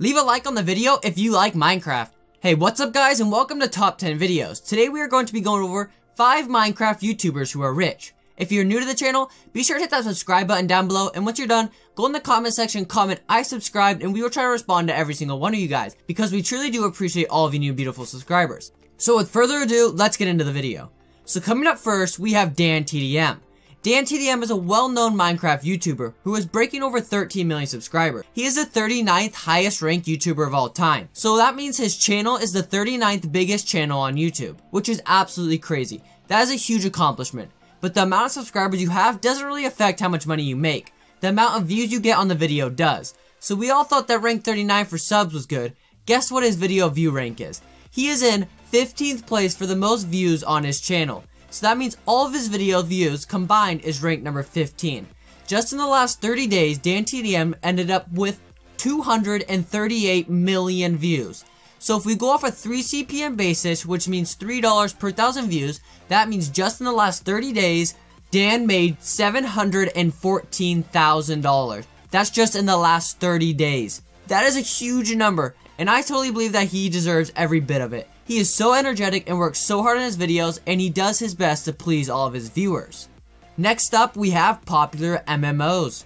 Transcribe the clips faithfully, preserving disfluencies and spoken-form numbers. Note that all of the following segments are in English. Leave a like on the video if you like Minecraft. Hey, what's up guys, and welcome to Top ten Videos. Today we are going to be going over five Minecraft YouTubers who are rich. If you're new to the channel, be sure to hit that subscribe button down below, and once you're done, go in the comment section, comment I subscribed, and we will try to respond to every single one of you guys, because we truly do appreciate all of you new beautiful subscribers. So with further ado, let's get into the video. So coming up first, we have DanTDM. DanTDM is a well-known Minecraft YouTuber who is breaking over thirteen million subscribers. He is the thirty-ninth highest ranked YouTuber of all time. So that means his channel is the thirty-ninth biggest channel on YouTube, which is absolutely crazy. That is a huge accomplishment. But the amount of subscribers you have doesn't really affect how much money you make. The amount of views you get on the video does. So we all thought that rank thirty-nine for subs was good. Guess what his video view rank is? He is in fifteenth place for the most views on his channel. So that means all of his video views combined is ranked number fifteen. Just in the last thirty days, DanTDM ended up with two hundred thirty-eight million views. So if we go off a three C P M basis, which means three dollars per thousand views, that means just in the last thirty days, Dan made seven hundred fourteen thousand dollars. That's just in the last thirty days. That is a huge number, and I totally believe that he deserves every bit of it. He is so energetic and works so hard on his videos, and he does his best to please all of his viewers. Next up, we have PopularMMOs.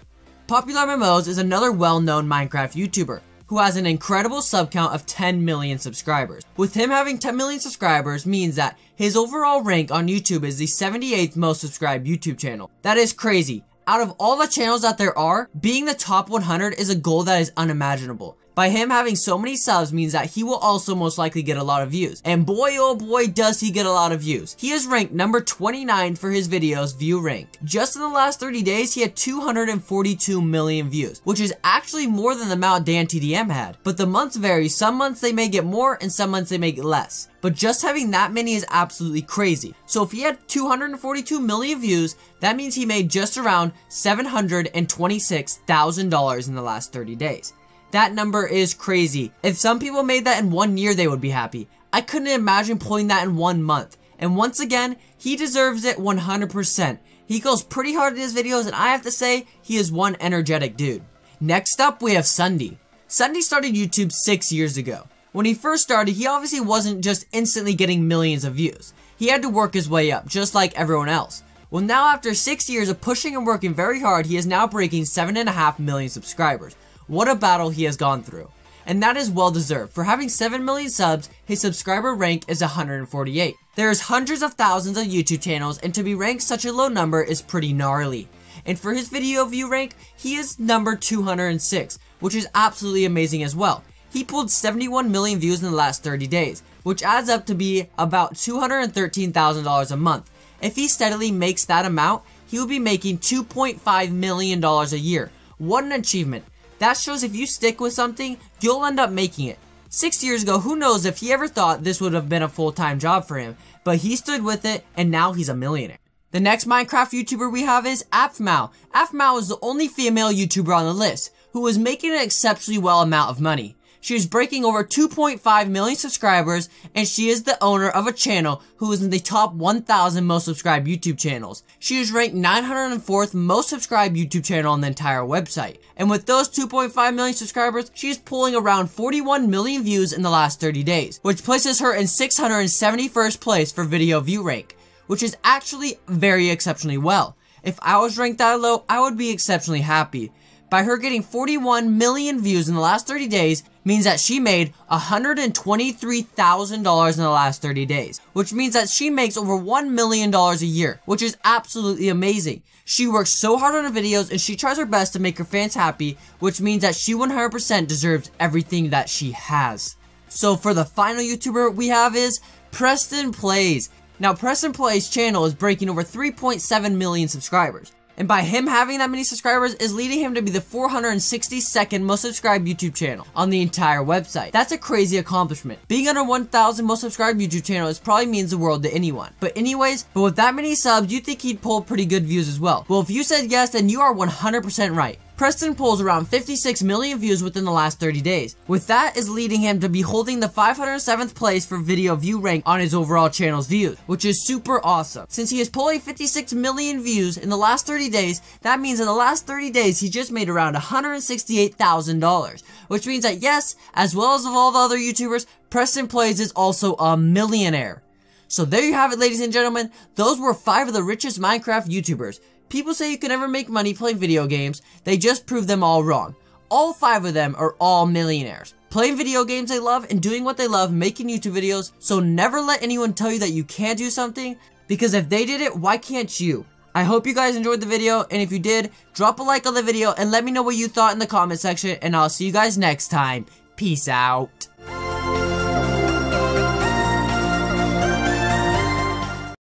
PopularMMOs is another well-known Minecraft YouTuber who has an incredible sub count of ten million subscribers. With him having ten million subscribers means that his overall rank on YouTube is the seventy-eighth most subscribed YouTube channel. That is crazy. Out of all the channels that there are, being the top one hundred is a goal that is unimaginable. By him having so many subs means that he will also most likely get a lot of views. And boy oh boy does he get a lot of views. He is ranked number twenty-nine for his videos view rank. Just in the last thirty days, he had two hundred forty-two million views, which is actually more than the amount DanTDM had. But the months vary. Some months they may get more and some months they may get less. But just having that many is absolutely crazy. So if he had two hundred forty-two million views, that means he made just around seven hundred twenty-six thousand dollars in the last thirty days. That number is crazy. If some people made that in one year, they would be happy. I couldn't imagine pulling that in one month. And once again, he deserves it one hundred percent. He goes pretty hard in his videos, and I have to say, he is one energetic dude. Next up, we have SSundee. SSundee started YouTube six years ago. When he first started, he obviously wasn't just instantly getting millions of views. He had to work his way up, just like everyone else. Well, now after six years of pushing and working very hard, he is now breaking seven and a half million subscribers. What a battle he has gone through. And that is well deserved. For having seven million subs, his subscriber rank is one hundred forty-eight. There's hundreds of thousands of YouTube channels, and to be ranked such a low number is pretty gnarly. And for his video view rank, he is number two hundred six, which is absolutely amazing as well. He pulled seventy-one million views in the last thirty days, which adds up to be about two hundred thirteen thousand dollars a month. If he steadily makes that amount, he will be making two point five million dollars a year. What an achievement. That shows if you stick with something, you'll end up making it. Six years ago, who knows if he ever thought this would have been a full-time job for him, but he stood with it, and now he's a millionaire. The next Minecraft YouTuber we have is Aphmau. Aphmau is the only female YouTuber on the list who is making an exceptionally well amount of money. She is breaking over two point five million subscribers, and she is the owner of a channel who is in the top one thousand most subscribed YouTube channels. She is ranked nine hundred fourth most subscribed YouTube channel on the entire website. And with those two point five million subscribers, she is pulling around forty-one million views in the last thirty days, which places her in six hundred seventy-first place for video view rank, which is actually very exceptionally well. If I was ranked that low, I would be exceptionally happy. By her getting forty-one million views in the last thirty days means that she made one hundred twenty-three thousand dollars in the last thirty days, which means that she makes over one million dollars a year, which is absolutely amazing. She works so hard on her videos, and she tries her best to make her fans happy, which means that she one hundred percent deserves everything that she has. So for the final YouTuber we have is PrestonPlayz. Now PrestonPlayz's channel is breaking over three point seven million subscribers. And by him having that many subscribers is leading him to be the four hundred sixty-second most subscribed YouTube channel on the entire website. That's a crazy accomplishment. Being under one thousand most subscribed YouTube channels probably means the world to anyone. But anyways, but with that many subs, you think he'd pull pretty good views as well. Well, if you said yes, then you are one hundred percent right. Preston pulls around fifty-six million views within the last thirty days, with that is leading him to be holding the five hundred seventh place for video view rank on his overall channel's views, which is super awesome. Since he is pulling fifty-six million views in the last thirty days, that means in the last thirty days he just made around one hundred sixty-eight thousand dollars, which means that yes, as well as of all the other YouTubers, PrestonPlayz is also a millionaire. So there you have it, ladies and gentlemen, those were five of the richest Minecraft YouTubers. People say you can never make money playing video games, they just prove them all wrong. All five of them are all millionaires, playing video games they love and doing what they love, making YouTube videos, so never let anyone tell you that you can't do something, because if they did it, why can't you? I hope you guys enjoyed the video, and if you did, drop a like on the video and let me know what you thought in the comment section, and I'll see you guys next time. Peace out.